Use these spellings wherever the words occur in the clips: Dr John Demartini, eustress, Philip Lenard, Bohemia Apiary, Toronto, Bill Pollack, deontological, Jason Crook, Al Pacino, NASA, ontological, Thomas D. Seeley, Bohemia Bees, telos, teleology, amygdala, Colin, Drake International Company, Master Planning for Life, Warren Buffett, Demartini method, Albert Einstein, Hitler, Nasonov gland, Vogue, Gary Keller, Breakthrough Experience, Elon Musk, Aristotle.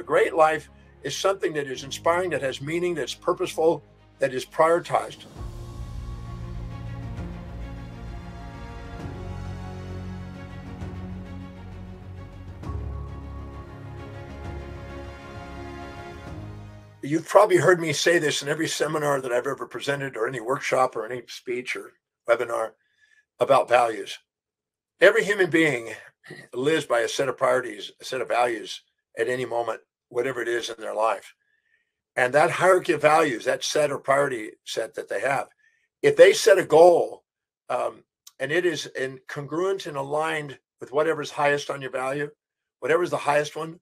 A great life is something that is inspiring, that has meaning, that's purposeful, that is prioritized. You've probably heard me say this in every seminar that I've ever presented, or any workshop or any speech or webinar about values. Every human being lives by a set of priorities, a set of values at any moment, whatever it is in their life. And that hierarchy of values, that set or priority set that they have, if they set a goal and it is congruent and aligned with whatever's highest on your value, whatever's the highest one,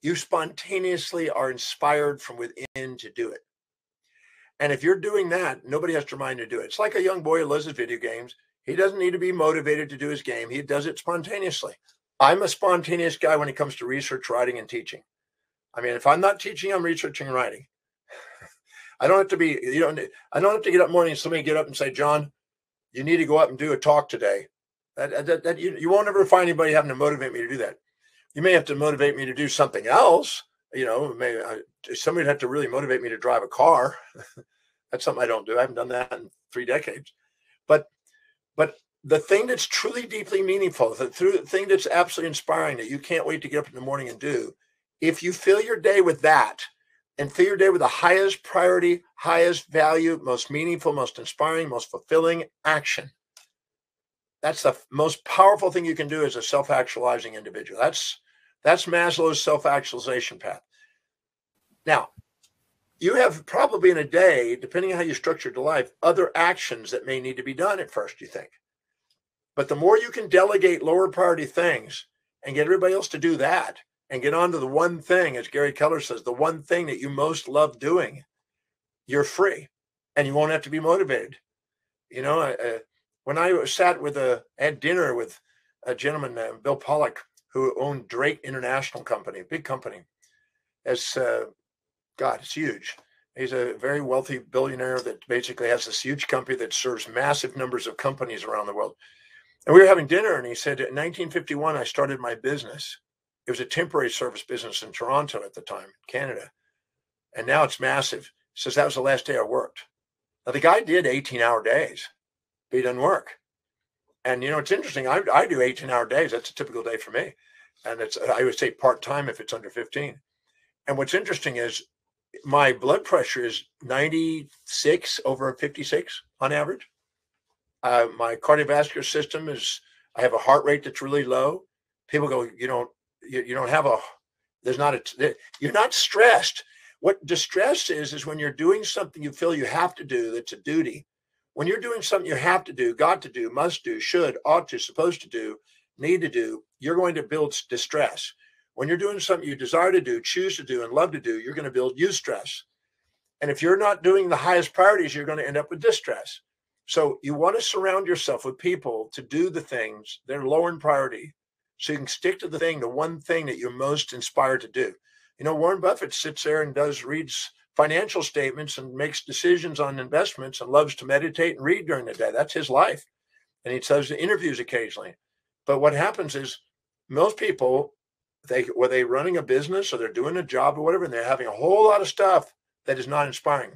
you spontaneously are inspired from within to do it. And if you're doing that, nobody has to remind you to do it. It's like a young boy who loves his video games. He doesn't need to be motivated to do his game. He does it spontaneously. I'm a spontaneous guy when it comes to research, writing, and teaching. I mean, if I'm not teaching, I'm researching and writing. I don't have to be, I don't have to get up in the morning and somebody get up and say, John, you need to go up and do a talk today. You won't ever find anybody having to motivate me to do that. You may have to motivate me to do something else. You know, maybe somebody would have to really motivate me to drive a car. That's something I don't do. I haven't done that in 3 decades. But the thing that's truly deeply meaningful, the thing that's absolutely inspiring that you can't wait to get up in the morning and do, if you fill your day with that and fill your day with the highest priority, highest value, most meaningful, most inspiring, most fulfilling action, that's the most powerful thing you can do as a self-actualizing individual. That's Maslow's self-actualization path. Now, you have probably in a day, depending on how you structured your life, other actions that may need to be done at first, you think. But the more you can delegate lower priority things and get everybody else to do that, and get on to the one thing, as Gary Keller says, the one thing that you most love doing, you're free and you won't have to be motivated. You know, when I sat at dinner with a gentleman, Bill Pollack, who owned Drake International Company, a big company. God, it's huge. He's a very wealthy billionaire that basically has this huge company that serves massive numbers of companies around the world. And we were having dinner and he said, in 1951, I started my business. It was a temporary service business in Toronto at the time, Canada. And now it's massive. He says, that was the last day I worked. Now, the guy did 18-hour days, but he doesn't work. And, you know, it's interesting. I do 18-hour days. That's a typical day for me. And I would say part-time if it's under 15. And what's interesting is my blood pressure is 96 over 56 on average. My cardiovascular system I have a heart rate that's really low. People go, you don't have you're not stressed. What distress is when you're doing something you feel you have to do, that's a duty. When you're doing something you have to do, got to do, must do, should, ought to, supposed to do, need to do, you're going to build distress. When you're doing something you desire to do, choose to do, and love to do, you're going to build eustress. And if you're not doing the highest priorities, you're going to end up with distress. So you want to surround yourself with people to do the things that are low in priority, so you can stick to the one thing that you're most inspired to do. You know, Warren Buffett sits there and reads financial statements and makes decisions on investments and loves to meditate and read during the day. That's his life. And he does interviews occasionally. But what happens is most people, whether they're running a business or they're doing a job or whatever, and they're having a whole lot of stuff that is not inspiring.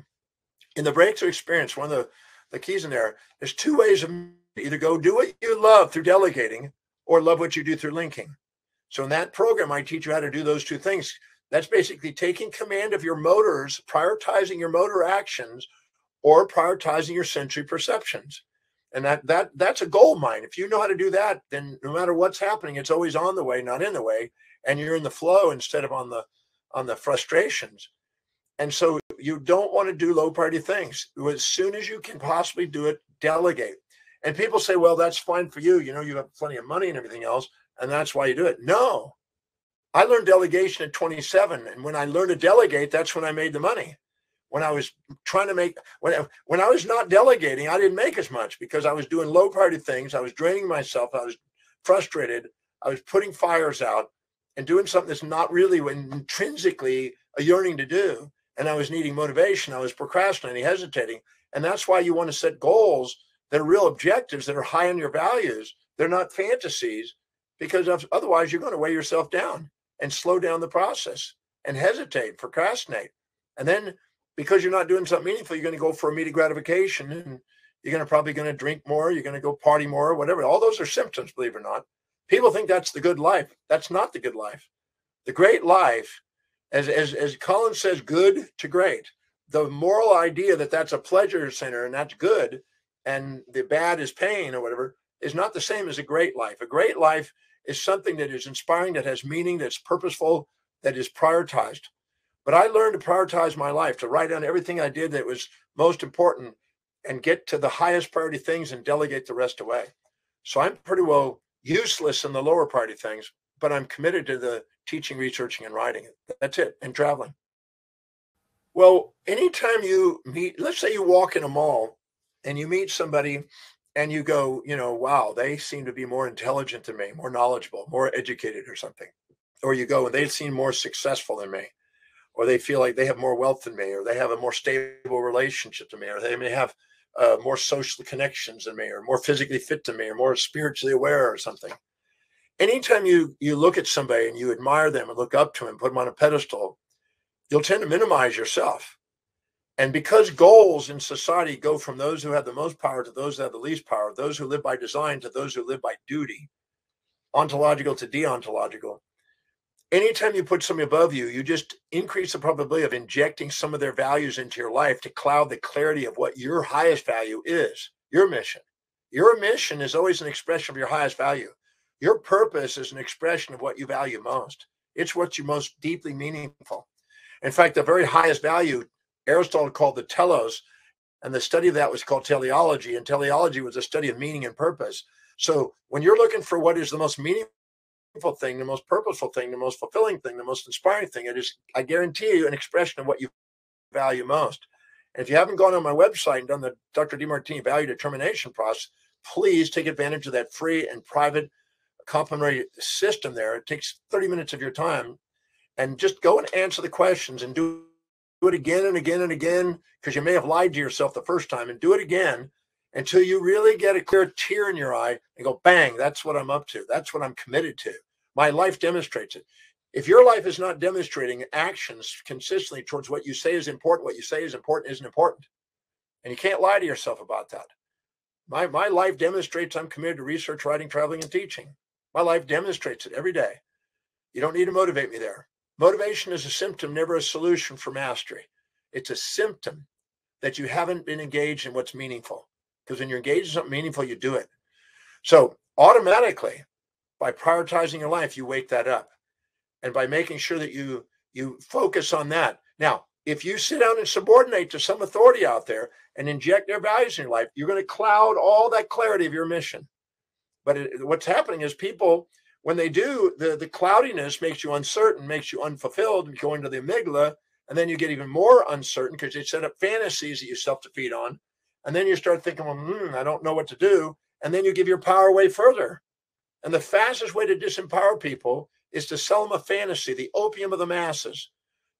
In the Breakthrough Experience, one of the keys in there, there's 2 ways of either go do what you love through delegating, or love what you do through linking. So in that program, I teach you how to do those 2 things. That's basically taking command of your motors, prioritizing your motor actions, or prioritizing your sensory perceptions. And that's a gold mine. If you know how to do that, then no matter what's happening, it's always on the way, not in the way. And you're in the flow instead of on the frustrations. And so you don't want to do low priority things. As soon as you can possibly do it, delegate. And people say, well, that's fine for you. You know, you have plenty of money and everything else, and that's why you do it. No. I learned delegation at 27. And when I learned to delegate, that's when I made the money. When I was trying to make, when I was not delegating, I didn't make as much because I was doing low priority things. I was draining myself. I was frustrated. I was putting fires out and doing something that's not really intrinsically a yearning to do. And I was needing motivation. I was procrastinating, hesitating. And that's why you want to set goals. They're real objectives that are high on your values. They're not fantasies, because otherwise you're going to weigh yourself down and slow down the process. and hesitate, procrastinate. And then because you're not doing something meaningful, you're going to go for immediate gratification, and you're going to probably going to drink more. You're going to go party more, whatever. All those are symptoms, believe it or not. People think that's the good life. That's not the good life. The great life, as Colin says, good to great. The moral idea that that's a pleasure center and that's good, and the bad is pain or whatever, is not the same as a great life. A great life is something that is inspiring, that has meaning, that's purposeful, that is prioritized. But I learned to prioritize my life, to write down everything I did that was most important and get to the highest priority things and delegate the rest away. So I'm pretty well useless in the lower priority things, but I'm committed to the teaching, researching, and writing. That's it, and traveling. Well, anytime you meet, let's say you walk in a mall and you meet somebody and you go, you know, wow, they seem to be more intelligent than me, more knowledgeable, more educated or something. Or you go, they seem more successful than me, or they feel like they have more wealth than me, or they have a more stable relationship than me, or they may have more social connections than me, or more physically fit than me, or more spiritually aware or something. Anytime you look at somebody and you admire them and look up to them, put them on a pedestal, you'll tend to minimize yourself. And because goals in society go from those who have the most power to those that have the least power, those who live by design to those who live by duty, ontological to deontological, anytime you put somebody above you, you just increase the probability of injecting some of their values into your life to cloud the clarity of what your highest value is, your mission. Your mission is always an expression of your highest value. Your purpose is an expression of what you value most. It's what you most deeply meaningful. In fact, the very highest value, Aristotle called the telos, and the study of that was called teleology, and teleology was a study of meaning and purpose. So when you're looking for what is the most meaningful thing, the most purposeful thing, the most fulfilling thing, the most inspiring thing, it is, I guarantee you, an expression of what you value most. And if you haven't gone on my website and done the Dr. DeMartini value determination process, please take advantage of that free and private complimentary system there. It takes 30 minutes of your time, and just go and answer the questions and do it again and again and again, because you may have lied to yourself the first time, and do it again until you really get a clear tear in your eye and go, bang, that's what I'm up to. That's what I'm committed to. My life demonstrates it. If your life is not demonstrating actions consistently towards what you say is important, what you say is important isn't important. And you can't lie to yourself about that. My life demonstrates I'm committed to research, writing, traveling, and teaching. My life demonstrates it every day. You don't need to motivate me there. Motivation is a symptom, never a solution for mastery. It's a symptom that you haven't been engaged in what's meaningful. Because when you're engaged in something meaningful, you do it. So automatically, by prioritizing your life, you wake that up. And by making sure that you focus on that. Now, if you sit down and subordinate to some authority out there and inject their values in your life, you're going to cloud all that clarity of your mission. But what's happening is people, when they do, the cloudiness makes you uncertain, makes you unfulfilled, going to the amygdala, and then you get even more uncertain because they set up fantasies that you self-defeat on. And then you start thinking, well, I don't know what to do. And then you give your power away further. And the fastest way to disempower people is to sell them a fantasy, the opium of the masses.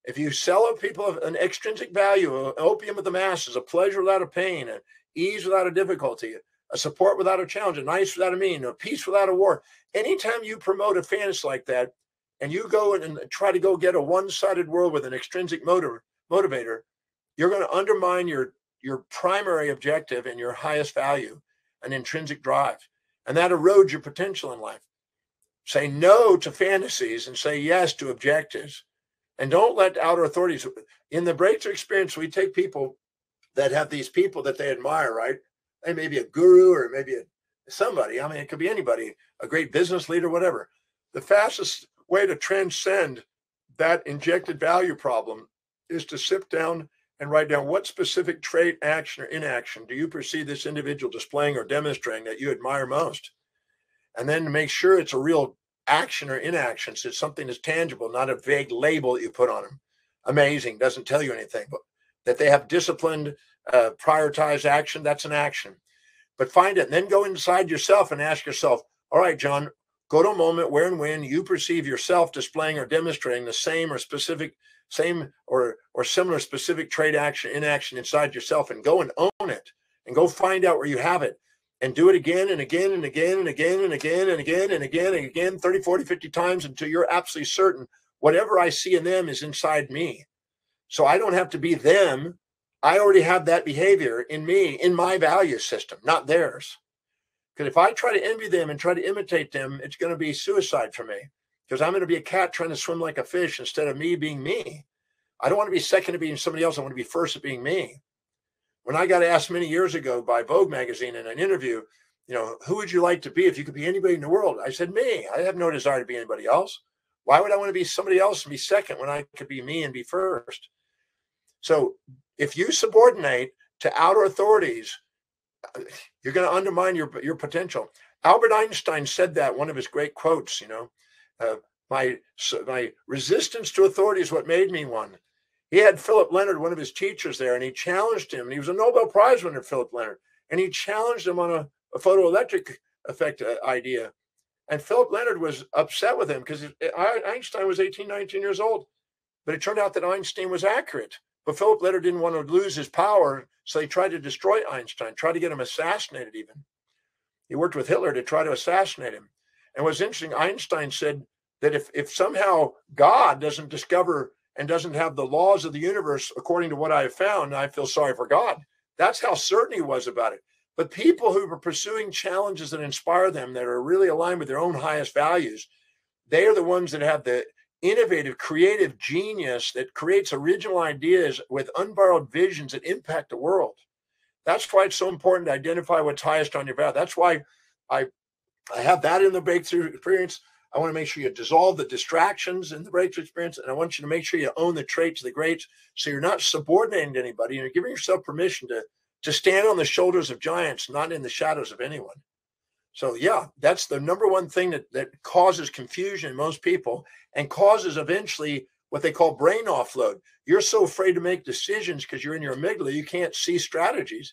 If you sell people an extrinsic value, an opium of the masses, a pleasure without a pain, an ease without a difficulty, a support without a challenge, a nice without a mean, a peace without a war. Anytime you promote a fantasy like that and you go and try to go get a one-sided world with an extrinsic motivator, you're going to undermine your primary objective and your highest value, an intrinsic drive. And that erodes your potential in life. Say no to fantasies and say yes to objectives. And don't let outer authorities. In the Breakthrough Experience, we take people that have these people that they admire, right? They may be a guru or maybe somebody. I mean, it could be anybody, a great business leader, whatever. The fastest way to transcend that injected value problem is to sit down and write down what specific trait, action, or inaction do you perceive this individual displaying or demonstrating that you admire most? And then make sure it's a real action or inaction. So it's something that's tangible, not a vague label that you put on them. Amazing, doesn't tell you anything. But that they have disciplined, prioritized action, that's an action. But find it and then go inside yourself and ask yourself, all right, John, go to a moment where and when you perceive yourself displaying or demonstrating the same or similar specific trait, action, inaction inside yourself, and go and own it and go find out where you have it and do it again and again and again and again and again and again and again and again 30, 40, 50 times until you're absolutely certain Whatever I see in them is inside me. So I don't have to be them. I already have that behavior in me, in my value system, not theirs. Because if I try to envy them and try to imitate them, it's going to be suicide for me. Because I'm going to be a cat trying to swim like a fish instead of me being me. I don't want to be second at being somebody else. I want to be first at being me. When I got asked many years ago by Vogue magazine in an interview, you know, who would you like to be if you could be anybody in the world? I said, me. I have no desire to be anybody else. Why would I want to be somebody else and be second when I could be me and be first? So if you subordinate to outer authorities, you're going to undermine your potential. Albert Einstein said that, one of his great quotes, you know, my resistance to authority is what made me one. He had Philip Lenard, one of his teachers there, and he challenged him. And he was a Nobel Prize winner, Philip Lenard. And he challenged him on a photoelectric effect idea. And Philip Lenard was upset with him because Einstein was 18, 19 years old. But it turned out that Einstein was accurate. But Philip Lenard didn't want to lose his power, so he tried to destroy Einstein, tried to get him assassinated even. He worked with Hitler to try to assassinate him. And what's interesting, Einstein said that if somehow God doesn't discover and doesn't have the laws of the universe according to what I have found, I feel sorry for God. That's how certain he was about it. But people who are pursuing challenges that inspire them, that are really aligned with their own highest values, they are the ones that have the innovative, creative genius that creates original ideas with unborrowed visions that impact the world. That's why it's so important to identify what's highest on your path. That's why I have that in the Breakthrough Experience. I want to make sure you dissolve the distractions in the Breakthrough Experience, and I want you to make sure you own the traits of the greats, so you're not subordinating to anybody. You're giving yourself permission to stand on the shoulders of giants, not in the shadows of anyone. So yeah, that's the number one thing that causes confusion in most people and causes eventually what they call brain offload. You're so afraid to make decisions because you're in your amygdala, you can't see strategies.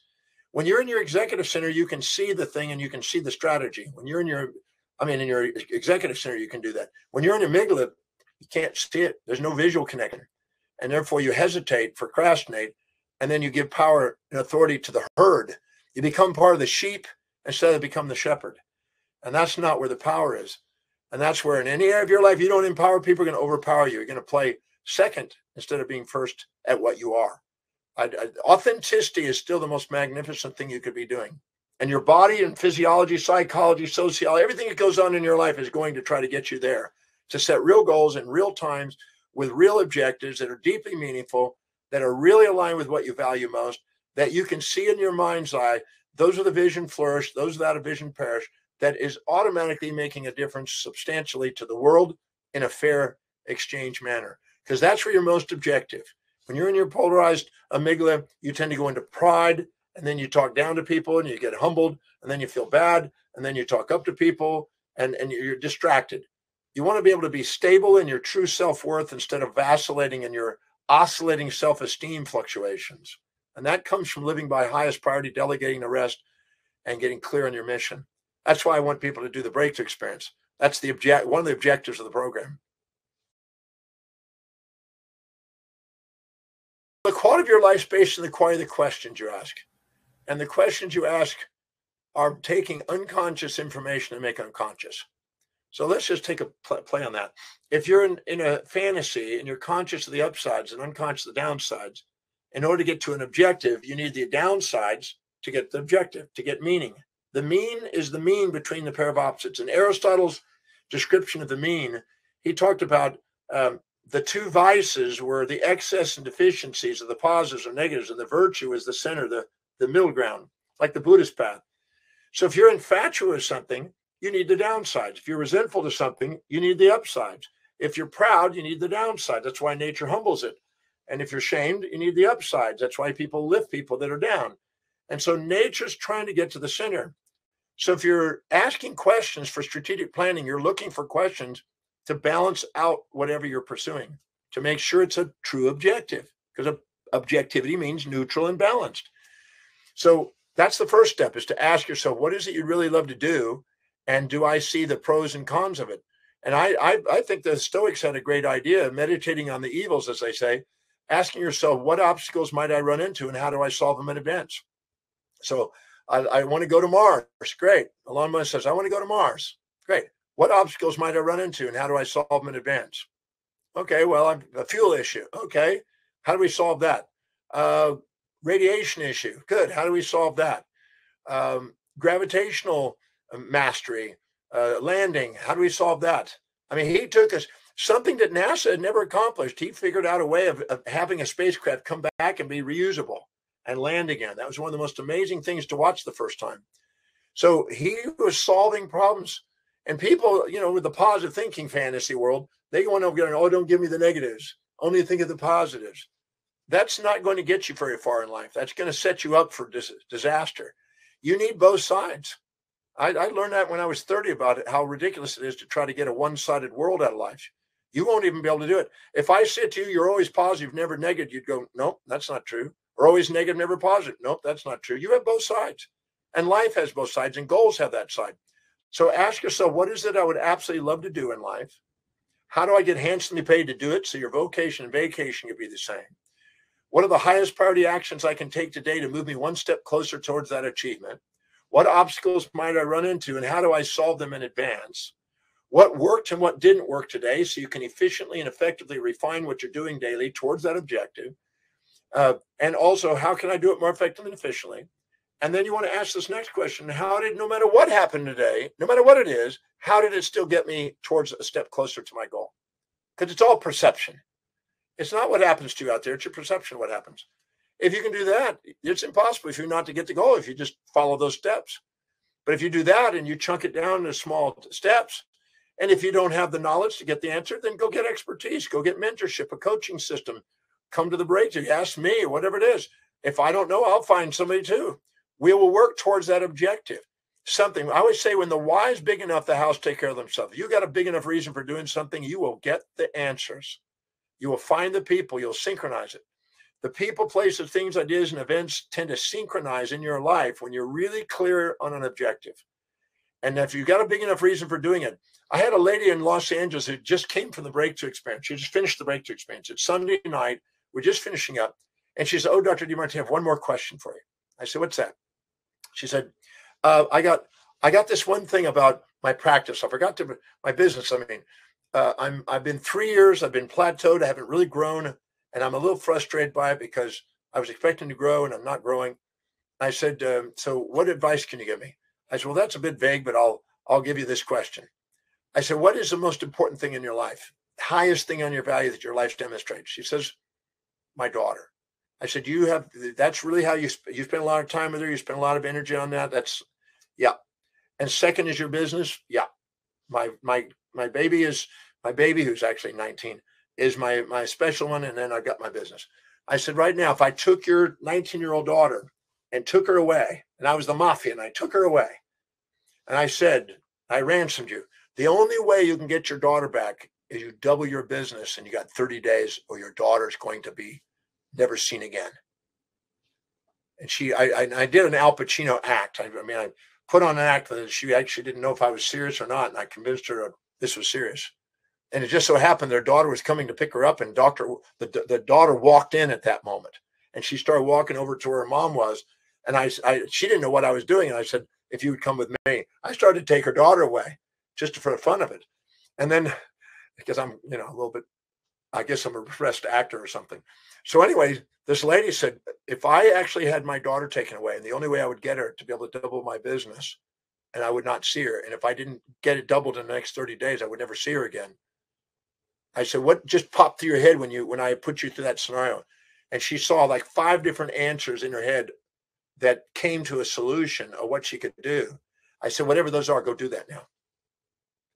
When you're in your executive center, you can see the thing and you can see the strategy. When you're in your executive center, you can do that. When you're in amygdala, you can't see it. There's no visual connector. And therefore you hesitate, procrastinate, and then you give power and authority to the herd. You become part of the sheep instead of become the shepherd. And that's not where the power is. And that's where in any area of your life, you don't empower people, are going to overpower you. You're going to play second instead of being first at what you are. Authenticity is still the most magnificent thing you could be doing. And your body and physiology, psychology, sociology, everything that goes on in your life is going to try to get you there, to set real goals in real times with real objectives that are deeply meaningful, that are really aligned with what you value most, that you can see in your mind's eye. Those are the vision flourish, those without a vision perish. That is automatically making a difference substantially to the world in a fair exchange manner, because that's where you're most objective. When you're in your polarized amygdala, you tend to go into pride, and then you talk down to people and you get humbled, and then you feel bad, and then you talk up to people, and you're distracted. You want to be able to be stable in your true self-worth instead of vacillating in your oscillating self-esteem fluctuations. And that comes from living by highest priority, delegating the rest, and getting clear on your mission. That's why I want people to do the Breakthrough Experience. That's one of the objectives of the program. The quality of your life is based on the quality of the questions you ask. And the questions you ask are taking unconscious information and make unconscious. So let's just take a play on that. If you're in a fantasy and you're conscious of the upsides and unconscious of the downsides, in order to get to an objective, you need the downsides to get the objective, to get meaning. The mean is the mean between the pair of opposites. In Aristotle's description of the mean, he talked about the two vices were the excess and deficiencies of the positives or negatives, and the virtue is the center, the middle ground, like the Buddhist path. So if you're infatuated with something, you need the downsides. If you're resentful to something, you need the upsides. If you're proud, you need the downside. That's why nature humbles it. And if you're shamed, you need the upsides. That's why people lift people that are down. And so nature's trying to get to the center. So if you're asking questions for strategic planning, you're looking for questions to balance out whatever you're pursuing, to make sure it's a true objective, because objectivity means neutral and balanced. So that's the first step, is to ask yourself, what is it you'd really love to do? And do I see the pros and cons of it? And I think the Stoics had a great idea, meditating on the evils, as they say, asking yourself, what obstacles might I run into and how do I solve them in advance? So I want to go to Mars. Great. Elon Musk says, I want to go to Mars. Great. What obstacles might I run into and how do I solve them in advance? Okay, well, a fuel issue. Okay, how do we solve that? Radiation issue. Good. How do we solve that? Gravitational mastery, landing. How do we solve that? I mean, he took us something that NASA had never accomplished. He figured out a way of having a spacecraft come back and be reusable and land again. That was one of the most amazing things to watch the first time. So he was solving problems. And people, you know, with the positive thinking fantasy world, they go on over going, oh, don't give me the negatives. Only think of the positives. That's not going to get you very far in life. That's going to set you up for disaster. You need both sides. I learned that when I was 30 about it, how ridiculous it is to try to get a one-sided world out of life. You won't even be able to do it. If I said to you, you're always positive, never negative, you'd go, nope, that's not true. Or always negative, never positive. Nope, that's not true. You have both sides. And life has both sides, and goals have that side. So ask yourself, what is it I would absolutely love to do in life? How do I get handsomely paid to do it so your vocation and vacation can be the same? What are the highest priority actions I can take today to move me one step closer towards that achievement? What obstacles might I run into, and how do I solve them in advance? What worked and what didn't work today, so you can efficiently and effectively refine what you're doing daily towards that objective? And also, how can I do it more effectively and efficiently? And then you want to ask this next question, how did, no matter what happened today, no matter what it is, how did it still get me towards a step closer to my goal? Because it's all perception. It's not what happens to you out there. It's your perception of what happens. If you can do that, it's impossible for you not to get the goal if you just follow those steps. But if you do that and you chunk it down into small steps, and if you don't have the knowledge to get the answer, then go get expertise, go get mentorship, a coaching system, come to the breakthrough, ask me, whatever it is. If I don't know, I'll find somebody too. We will work towards that objective. Something I always say, when the why is big enough, the hows take care of themselves. You got a big enough reason for doing something, you will get the answers. You will find the people. You'll synchronize it. The people, places, things, ideas, and events tend to synchronize in your life when you're really clear on an objective. And if you've got a big enough reason for doing it. I had a lady in Los Angeles who just came from the Breakthrough Experience. She just finished the Breakthrough Experience. It's Sunday night. We're just finishing up. And she said, oh, Dr. DeMartini, I have one more question for you. I said, what's that? She said, I got this one thing about my practice. I forgot to my business. I mean, I've been 3 years. I've been plateaued. I haven't really grown. And I'm a little frustrated by it because I was expecting to grow and I'm not growing. I said, so what advice can you give me? I said, well, that's a bit vague, but I'll give you this question. I said, what is the most important thing in your life? Highest thing on your value that your life demonstrates? She says, my daughter. I said, you have, that's really how you spend a lot of time with her. You spend a lot of energy on that. That's, yeah. And second is your business. Yeah. My baby is, my baby who's actually 19 is my special one. And then I got my business. I said, right now, if I took your 19-year-old daughter and took her away, and I was the mafia and I took her away, and I said, I ransomed you. The only way you can get your daughter back is you double your business, and you got 30 days or your daughter's going to be never seen again. And she, I did an Al Pacino act. I mean, I put on an act that she actually didn't know if I was serious or not. And I convinced her this was serious. And it just so happened their daughter was coming to pick her up. And the daughter walked in at that moment. And she started walking over to where her mom was. And she didn't know what I was doing. And I said, if you would come with me. I started to take her daughter away just for the fun of it. And then, because I'm, you know, a little bit, I guess I'm a repressed actor or something. So anyway, this lady said, if I actually had my daughter taken away, and the only way I would get her to be able to double my business, and I would not see her, and if I didn't get it doubled in the next 30 days, I would never see her again. I said, what just popped through your head when I put you through that scenario? And she saw like 5 different answers in her head that came to a solution of what she could do. I said, whatever those are, go do that now.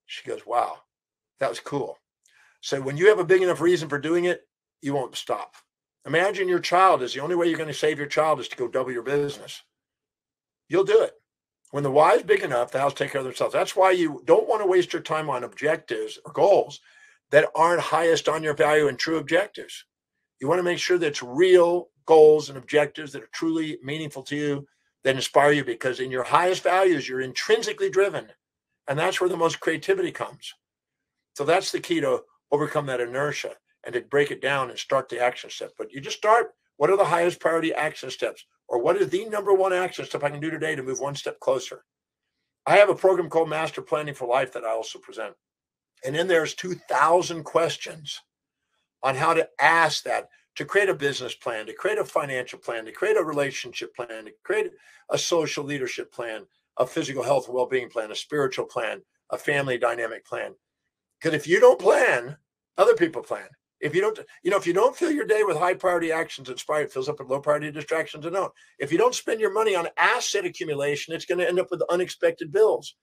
She goes, wow, that was cool. So when you have a big enough reason for doing it, you won't stop. Imagine your child is the only way you're going to save your child is to go double your business. You'll do it. When the why is big enough, the hows take care of themselves. That's why you don't want to waste your time on objectives or goals that aren't highest on your value and true objectives. You want to make sure that it's real goals and objectives that are truly meaningful to you, that inspire you, because in your highest values, you're intrinsically driven. And that's where the most creativity comes. So that's the key to overcome that inertia and to break it down and start the action step. But you just start, what are the highest priority action steps? Or what is the number one action step I can do today to move one step closer? I have a program called Master Planning for Life that I also present. And in there's 2,000 questions on how to ask that, to create a business plan, to create a financial plan, to create a relationship plan, to create a social leadership plan, a physical health and well-being plan, a spiritual plan, a family dynamic plan. Because if you don't plan, other people plan. If you don't, if you don't fill your day with high priority actions, it fills up with low priority distractions and don't. If you don't spend your money on asset accumulation, it's going to end up with unexpected bills.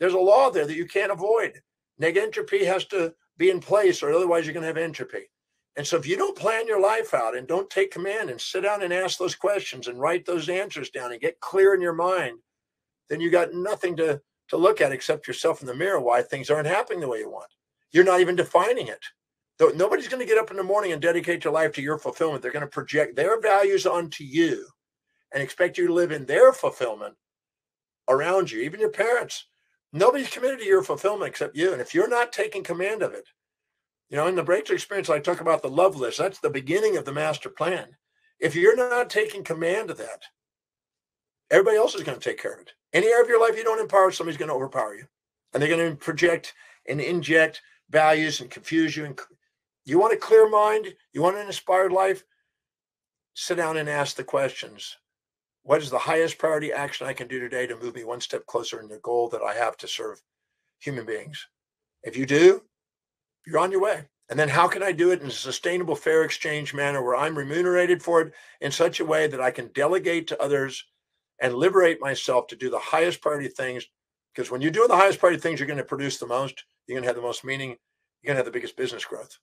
There's a law there that you can't avoid. Negative entropy has to be in place, or otherwise you're going to have entropy. And so if you don't plan your life out and don't take command and sit down and ask those questions and write those answers down and get clear in your mind, then you got nothing to look at except yourself in the mirror, why things aren't happening the way you want. You're not even defining it. Nobody's going to get up in the morning and dedicate their life to your fulfillment. They're going to project their values onto you and expect you to live in their fulfillment around you, even your parents. Nobody's committed to your fulfillment except you. And if you're not taking command of it, in the Breakthrough Experience, I talk about the love list. That's the beginning of the master plan. If you're not taking command of that, everybody else is going to take care of it. Any area of your life you don't empower, somebody's going to overpower you. And they're going to project and inject values and confuse you. And you want a clear mind? You want an inspired life? Sit down and ask the questions. What is the highest priority action I can do today to move me one step closer in the goal that I have to serve human beings? If you do, you're on your way. And then how can I do it in a sustainable, fair exchange manner where I'm remunerated for it in such a way that I can delegate to others and liberate myself to do the highest priority things? Because when you're doing the highest priority things, you're going to produce the most, you're going to have the most meaning, you're going to have the biggest business growth.